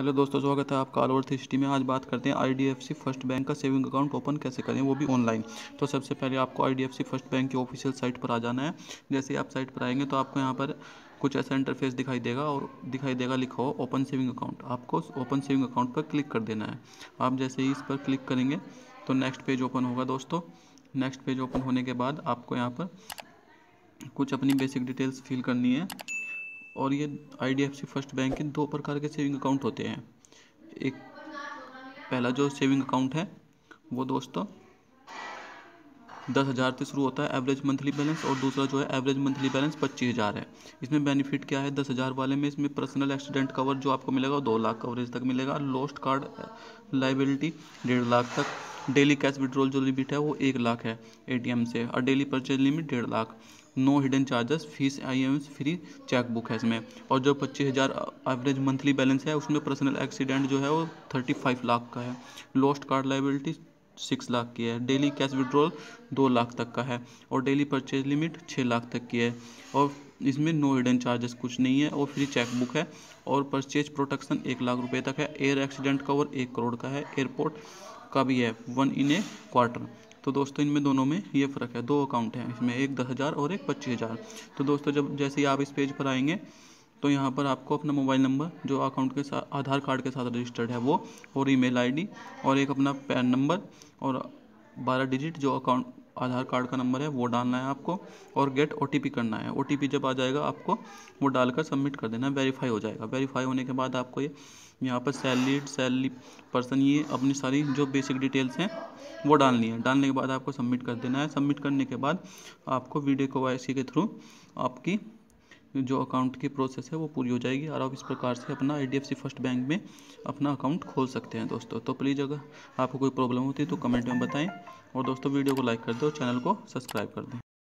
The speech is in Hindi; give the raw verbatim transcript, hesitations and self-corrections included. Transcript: हेलो दोस्तों, स्वागत है आपका ऑल ओवर थ्री सिक्सटी में। आज बात करते हैं I D F C first bank का सेविंग अकाउंट ओपन कैसे करें, वो भी ऑनलाइन। तो सबसे पहले आपको I D F C first bank की ऑफिशियल साइट पर आ जाना है। जैसे आप साइट पर आएंगे तो आपको यहाँ पर कुछ ऐसा इंटरफेस दिखाई देगा और दिखाई देगा लिखा हो ओपन सेविंग अकाउंट। आपको ओपन सेविंग अकाउंट पर क्लिक कर देना है। आप जैसे ही इस पर क्लिक करेंगे तो नेक्स्ट पेज ओपन होगा दोस्तों। नेक्स्ट पेज ओपन होने के बाद आपको यहाँ पर कुछ अपनी बेसिक डिटेल्स फिल करनी है। और ये I D F C first bank के दो प्रकार के सेविंग अकाउंट होते हैं। एक पहला जो सेविंग अकाउंट है वो दोस्तों दस हज़ार से शुरू होता है एवरेज मंथली बैलेंस, और दूसरा जो है एवरेज मंथली बैलेंस पच्चीस हज़ार है। इसमें बेनिफिट क्या है? दस हज़ार वाले में इसमें पर्सनल एक्सीडेंट कवर जो आपको मिलेगा वो दो लाख कवरेज तक मिलेगा। लॉस्ट कार्ड लाइबिलिटी डेढ़ लाख तक। डेली कैश विड्रॉल जो लिमिट है वो एक लाख है ए टी एम से, और डेली परचेज लिमिट डेढ़ lakh. No hidden charges, fees I M S free, chequebook है इसमें। और जो पच्चीस हज़ार एवरेज मंथली बैलेंस है उसमें पर्सनल एक्सीडेंट जो है वो थर्टी फाइव लाख का है। Lost card liability six lakh की है। डेली कैश विड्रॉल दो लाख तक का है, और डेली परचेज लिमिट छः लाख तक की है। और इसमें नो हिडन चार्जेस कुछ नहीं है, और फ्री चेकबुक है। और परचेज प्रोटेक्शन एक लाख रुपए तक है। एयर एक्सीडेंट कवर एक करोड़ का है। एयरपोर्ट का भी है वन इन ए क्वार्टर। तो दोस्तों इनमें दोनों में ये फ़र्क है, दो अकाउंट हैं इसमें, एक दस हज़ार और एक पच्चीस हज़ार। तो दोस्तों जब जैसे ही आप इस पेज पर आएंगे तो यहाँ पर आपको अपना मोबाइल नंबर जो अकाउंट के साथ आधार कार्ड के साथ रजिस्टर्ड है वो, और ईमेल आईडी, और एक अपना पैन नंबर, और बारह डिजिट जो अकाउंट आधार कार्ड का नंबर है वो डालना है आपको, और गेट ओ टी पी करना है। ओ टी पी जब आ जाएगा आपको वो डालकर सबमिट कर देना है, वेरीफाई हो जाएगा। वेरीफाई होने के बाद आपको ये यहाँ पर सैलरीड, सैलरी पर्सन, ये अपनी सारी जो बेसिक डिटेल्स हैं वो डालनी है। डालने के बाद आपको सबमिट कर देना है। सबमिट करने के बाद आपको वीडियो के वाई सी के थ्रू आपकी जो अकाउंट की प्रोसेस है वो पूरी हो जाएगी, और आप इस प्रकार से अपना I D F C first bank में अपना अकाउंट खोल सकते हैं दोस्तों। तो प्लीज़ अगर आपको कोई प्रॉब्लम होती है तो कमेंट में बताएं, और दोस्तों वीडियो को लाइक कर दो, चैनल को सब्सक्राइब कर दें।